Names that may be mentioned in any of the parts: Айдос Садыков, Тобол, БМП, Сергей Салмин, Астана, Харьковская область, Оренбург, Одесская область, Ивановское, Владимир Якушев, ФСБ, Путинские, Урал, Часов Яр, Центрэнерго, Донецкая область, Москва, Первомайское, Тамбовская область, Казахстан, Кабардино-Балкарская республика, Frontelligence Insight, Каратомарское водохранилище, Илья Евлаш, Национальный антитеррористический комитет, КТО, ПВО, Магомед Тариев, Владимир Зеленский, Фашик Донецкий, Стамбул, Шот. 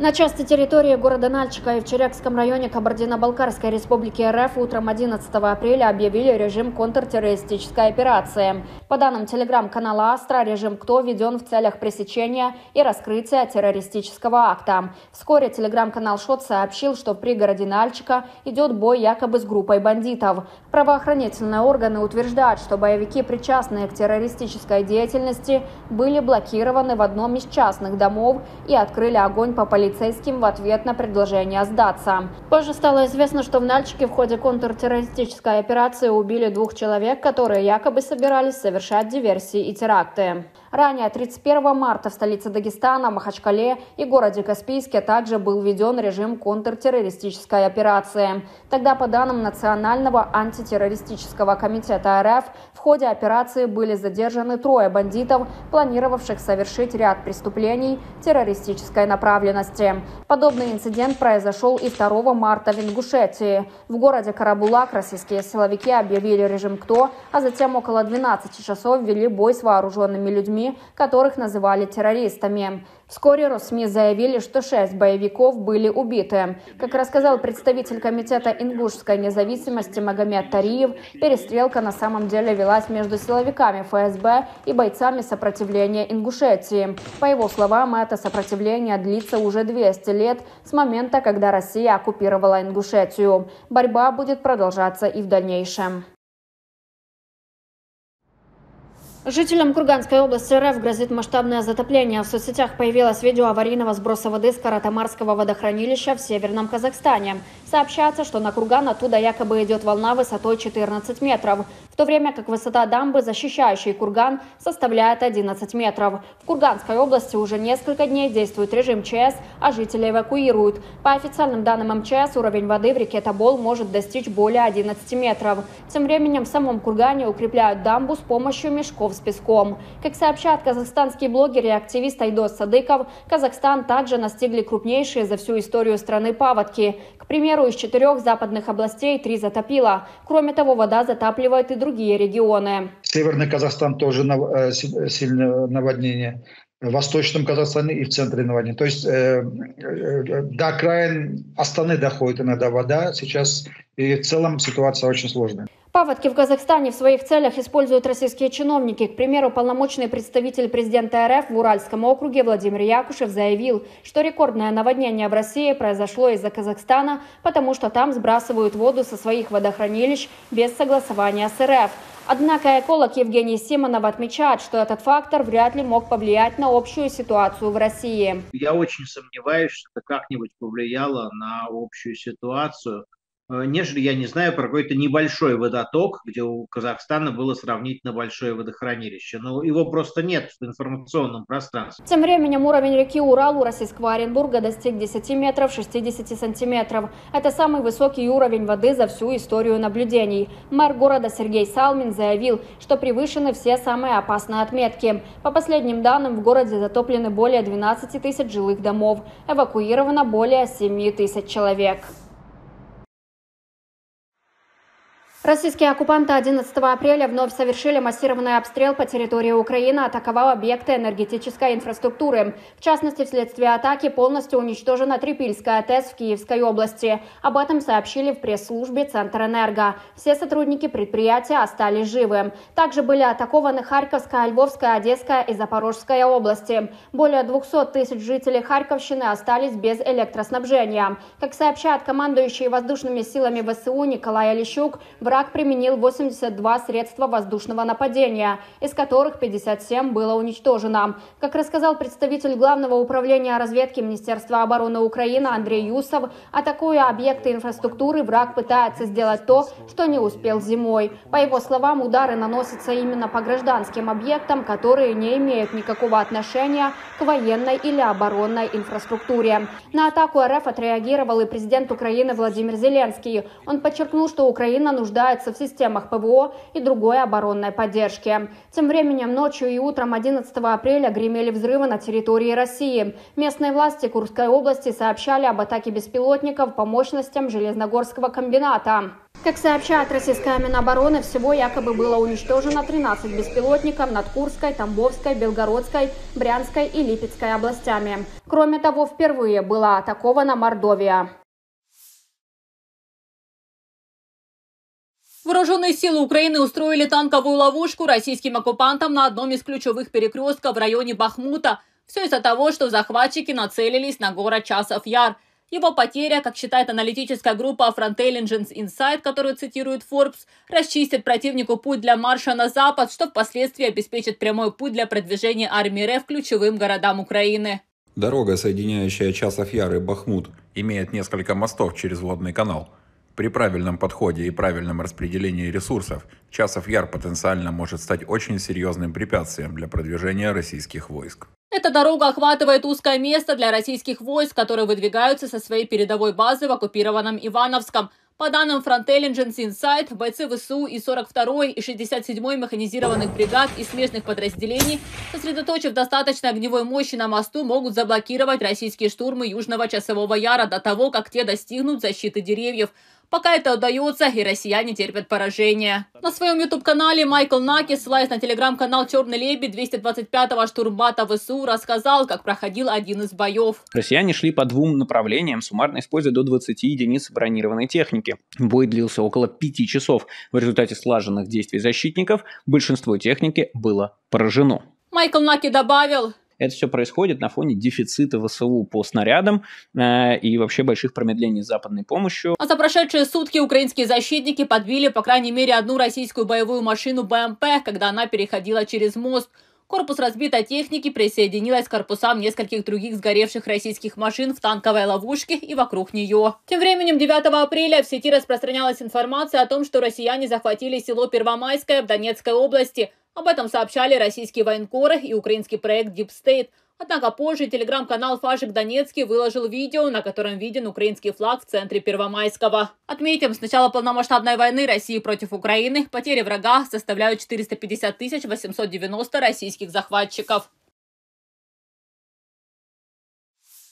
На части территории города Нальчика и в Черекском районе Кабардино-Балкарской республики РФ утром 11 апреля объявили режим контртеррористической операции. По данным телеграм-канала «Астра», режим КТО введен в целях пресечения и раскрытия террористического акта. Вскоре телеграм-канал «Шот» сообщил, что в пригороде Нальчика идет бой якобы с группой бандитов. Правоохранительные органы утверждают, что боевики, причастные к террористической деятельности, были блокированы в одном из частных домов и открыли огонь по полицейским в ответ на предложение сдаться. Позже стало известно, что в Нальчике в ходе контртеррористической операции убили 2 человек, которые якобы собирались совершать диверсии и теракты. Ранее 31 марта в столице Дагестана, Махачкале и городе Каспийске также был введен режим контртеррористической операции. Тогда, по данным Национального антитеррористического комитета РФ, в ходе операции были задержаны 3 бандитов, планировавших совершить ряд преступлений террористической направленности. Подобный инцидент произошел и 2 марта в Ингушетии. В городе Карабулак российские силовики объявили режим КТО, а затем около 12 часов вели бой с вооруженными людьми, которых называли террористами. Вскоре Россми заявили, что 6 боевиков были убиты. Как рассказал представитель Комитета ингушской независимости Магомед Тариев, перестрелка на самом деле велась между силовиками ФСБ и бойцами сопротивления Ингушетии. По его словам, это сопротивление длится уже 200 лет с момента, когда Россия оккупировала Ингушетию. Борьба будет продолжаться и в дальнейшем. Жителям Курганской области РФ грозит масштабное затопление. В соцсетях появилось видео аварийного сброса воды с Каратомарского водохранилища в Северном Казахстане. Сообщается, что на Курган оттуда якобы идет волна высотой 14 метров, в то время как высота дамбы, защищающей Курган, составляет 11 метров. В Курганской области уже несколько дней действует режим ЧС, а жители эвакуируют. По официальным данным МЧС, уровень воды в реке Тобол может достичь более 11 метров. Тем временем в самом Кургане укрепляют дамбу с помощью мешков с песком. Как сообщают казахстанские блогеры и активист Айдос Садыков, Казахстан также настигли крупнейшие за всю историю страны паводки. К примеру, из 4 западных областей 3 затопило. Кроме того, вода затапливает и другие регионы. Северный Казахстан тоже сильное наводнение. В Восточном Казахстане и в центре наводнения. То есть до окраин Астаны доходит иногда вода. Сейчас и в целом ситуация очень сложная. Паводки в Казахстане в своих целях используют российские чиновники. К примеру, полномочный представитель президента РФ в Уральском округе Владимир Якушев заявил, что рекордное наводнение в России произошло из-за Казахстана, потому что там сбрасывают воду со своих водохранилищ без согласования с РФ. Однако эколог Евгений Симонов отмечает, что этот фактор вряд ли мог повлиять на общую ситуацию в России. Я очень сомневаюсь, что это как-нибудь повлияло на общую ситуацию, нежели я не знаю про какой-то небольшой водоток, где у Казахстана было сравнительно большое водохранилище. Но его просто нет в информационном пространстве. Тем временем уровень реки Урал у российского Оренбурга достиг 10 метров 60 сантиметров. Это самый высокий уровень воды за всю историю наблюдений. Мэр города Сергей Салмин заявил, что превышены все самые опасные отметки. По последним данным, в городе затоплены более 12 тысяч жилых домов. Эвакуировано более 7 тысяч человек. Российские оккупанты 11 апреля вновь совершили массированный обстрел по территории Украины, атаковав объекты энергетической инфраструктуры. В частности, вследствие атаки полностью уничтожена Трипильская ТЭС в Киевской области. Об этом сообщили в пресс-службе Центрэнерго. Все сотрудники предприятия остались живы. Также были атакованы Харьковская, Львовская, Одесская и Запорожская области. Более 200 тысяч жителей Харьковщины остались без электроснабжения. Как сообщает командующий воздушными силами ВСУ Николай Олещук, враг применил 82 средства воздушного нападения, из которых 57 было уничтожено. Как рассказал представитель Главного управления разведки Министерства обороны Украины Андрей Юсов, атакуя объекты инфраструктуры, враг пытается сделать то, что не успел зимой. По его словам, удары наносятся именно по гражданским объектам, которые не имеют никакого отношения к военной или оборонной инфраструктуре. На атаку РФ отреагировал и президент Украины Владимир Зеленский. Он подчеркнул, что Украина нуждается в системах ПВО и другой оборонной поддержки. Тем временем ночью и утром 11 апреля гремели взрывы на территории России. Местные власти Курской области сообщали об атаке беспилотников по мощностям железногорского комбината. Как сообщает российская Минобороны, всего якобы было уничтожено 13 беспилотников над Курской, Тамбовской, Белгородской, Брянской и Липецкой областями. Кроме того, впервые была атакована Мордовия. Вооруженные силы Украины устроили танковую ловушку российским оккупантам на одном из ключевых перекрестков в районе Бахмута. Все из-за того, что захватчики нацелились на город Часов Яр. Его потеря, как считает аналитическая группа Frontelligence Insight, которую цитирует Forbes, расчистит противнику путь для марша на запад, что впоследствии обеспечит прямой путь для продвижения армии РФ к ключевым городам Украины. Дорога, соединяющая Часов Яр и Бахмут, имеет несколько мостов через водный канал. При правильном подходе и правильном распределении ресурсов Часов Яр потенциально может стать очень серьезным препятствием для продвижения российских войск. Эта дорога охватывает узкое место для российских войск, которые выдвигаются со своей передовой базы в оккупированном Ивановском. По данным Frontelligence Insight, бойцы ВСУ и 42-й и 67-й механизированных бригад и смежных подразделений, сосредоточив достаточно огневой мощи на мосту, могут заблокировать российские штурмы Южного Часового Яра до того, как те достигнут защиты деревьев. Пока это удается, и россияне терпят поражение. На своем YouTube-канале Майкл Наки, ссылаясь на телеграм-канал «Черный лебедь» 225-го штурмбата ВСУ, рассказал, как проходил один из боев. Россияне шли по двум направлениям, суммарно используя до 20 единиц бронированной техники. Бой длился около 5 часов. В результате слаженных действий защитников большинство техники было поражено. Майкл Наки добавил: это все происходит на фоне дефицита ВСУ по снарядам и вообще больших промедлений с западной помощью. А за прошедшие сутки украинские защитники подбили по крайней мере одну российскую боевую машину БМП, когда она переходила через мост. Корпус разбитой техники присоединилась к корпусам нескольких других сгоревших российских машин в танковой ловушке и вокруг нее. Тем временем 9 апреля в сети распространялась информация о том, что россияне захватили село Первомайское в Донецкой области. Об этом сообщали российские военкоры и украинский проект Deep State. Однако позже телеграм-канал «Фашик Донецкий» выложил видео, на котором виден украинский флаг в центре Первомайского. Отметим, с начала полномасштабной войны России против Украины потери врага составляют 450 890 российских захватчиков.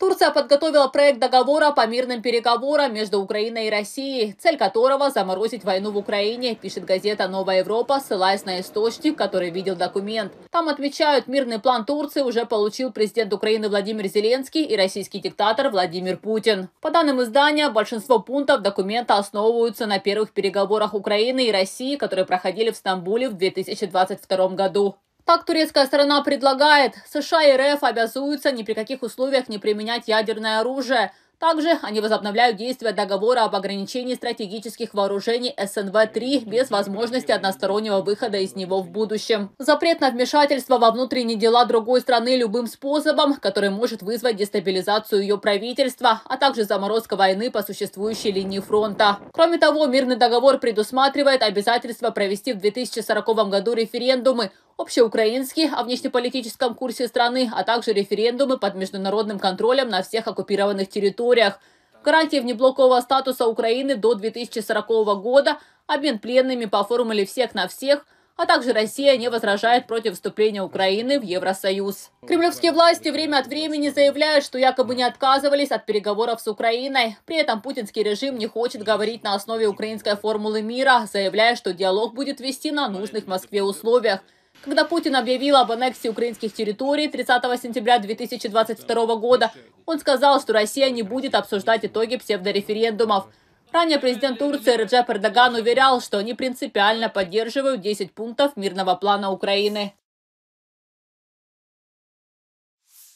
Турция подготовила проект договора по мирным переговорам между Украиной и Россией, цель которого – заморозить войну в Украине, пишет газета «Новая Европа», ссылаясь на источник, который видел документ. Там отмечают, мирный план Турции уже получил президент Украины Владимир Зеленский и российский диктатор Владимир Путин. По данным издания, большинство пунктов документа основываются на первых переговорах Украины и России, которые проходили в Стамбуле в 2022 году. Так, турецкая сторона предлагает, США и РФ обязуются ни при каких условиях не применять ядерное оружие. Также они возобновляют действие договора об ограничении стратегических вооружений СНВ-3 без возможности одностороннего выхода из него в будущем. Запрет на вмешательство во внутренние дела другой страны любым способом, который может вызвать дестабилизацию ее правительства, а также заморозка войны по существующей линии фронта. Кроме того, мирный договор предусматривает обязательство провести в 2040 году референдумы, общеукраинские о внешнеполитическом курсе страны, а также референдумы под международным контролем на всех оккупированных территориях. Гарантии внеблокового статуса Украины до 2040 года, обмен пленными по формуле «всех на всех», а также Россия не возражает против вступления Украины в Евросоюз. Кремлевские власти время от времени заявляют, что якобы не отказывались от переговоров с Украиной. При этом путинский режим не хочет говорить на основе украинской формулы мира, заявляя, что диалог будет вести на нужных Москве условиях. Когда Путин объявил об аннексии украинских территорий 30 сентября 2022 года, он сказал, что Россия не будет обсуждать итоги псевдореферендумов. Ранее президент Турции Реджеп Эрдоган уверял, что они принципиально поддерживают 10 пунктов мирного плана Украины.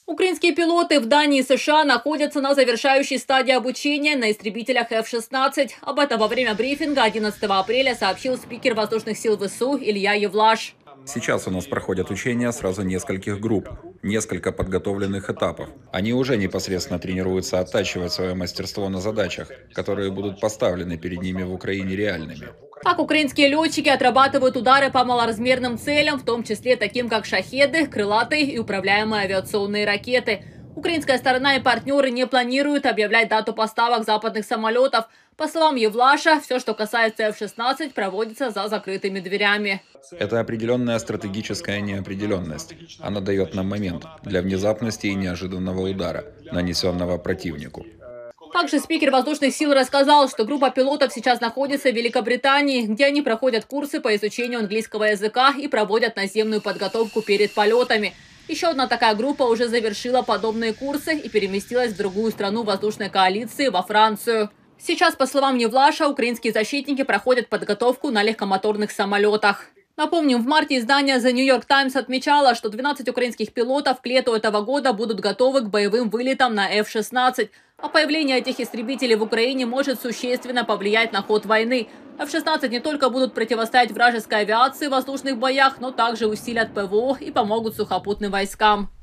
Украинские пилоты в Дании и США находятся на завершающей стадии обучения на истребителях F-16. Об этом во время брифинга 11 апреля сообщил спикер Воздушных сил ВСУ Илья Евлаш. Сейчас у нас проходят учения сразу нескольких групп, несколько подготовленных этапов. Они уже непосредственно тренируются оттачивать свое мастерство на задачах, которые будут поставлены перед ними в Украине реальными. Так, украинские летчики отрабатывают удары по малоразмерным целям, в том числе таким как шахеды, крылатые и управляемые авиационные ракеты. Украинская сторона и партнеры не планируют объявлять дату поставок западных самолетов. По словам Евлаша, все, что касается F-16, проводится за закрытыми дверями. Это определенная стратегическая неопределенность. Она дает нам момент для внезапности и неожиданного удара, нанесенного противнику. Также спикер воздушных сил рассказал, что группа пилотов сейчас находится в Великобритании, где они проходят курсы по изучению английского языка и проводят наземную подготовку перед полетами. Еще одна такая группа уже завершила подобные курсы и переместилась в другую страну воздушной коалиции, во Францию. Сейчас, по словам Невлаша, украинские защитники проходят подготовку на легкомоторных самолетах. Напомним, в марте издание The New York Times отмечало, что 12 украинских пилотов к лету этого года будут готовы к боевым вылетам на F-16. А появление этих истребителей в Украине может существенно повлиять на ход войны. F-16 не только будут противостоять вражеской авиации в воздушных боях, но также усилят ПВО и помогут сухопутным войскам.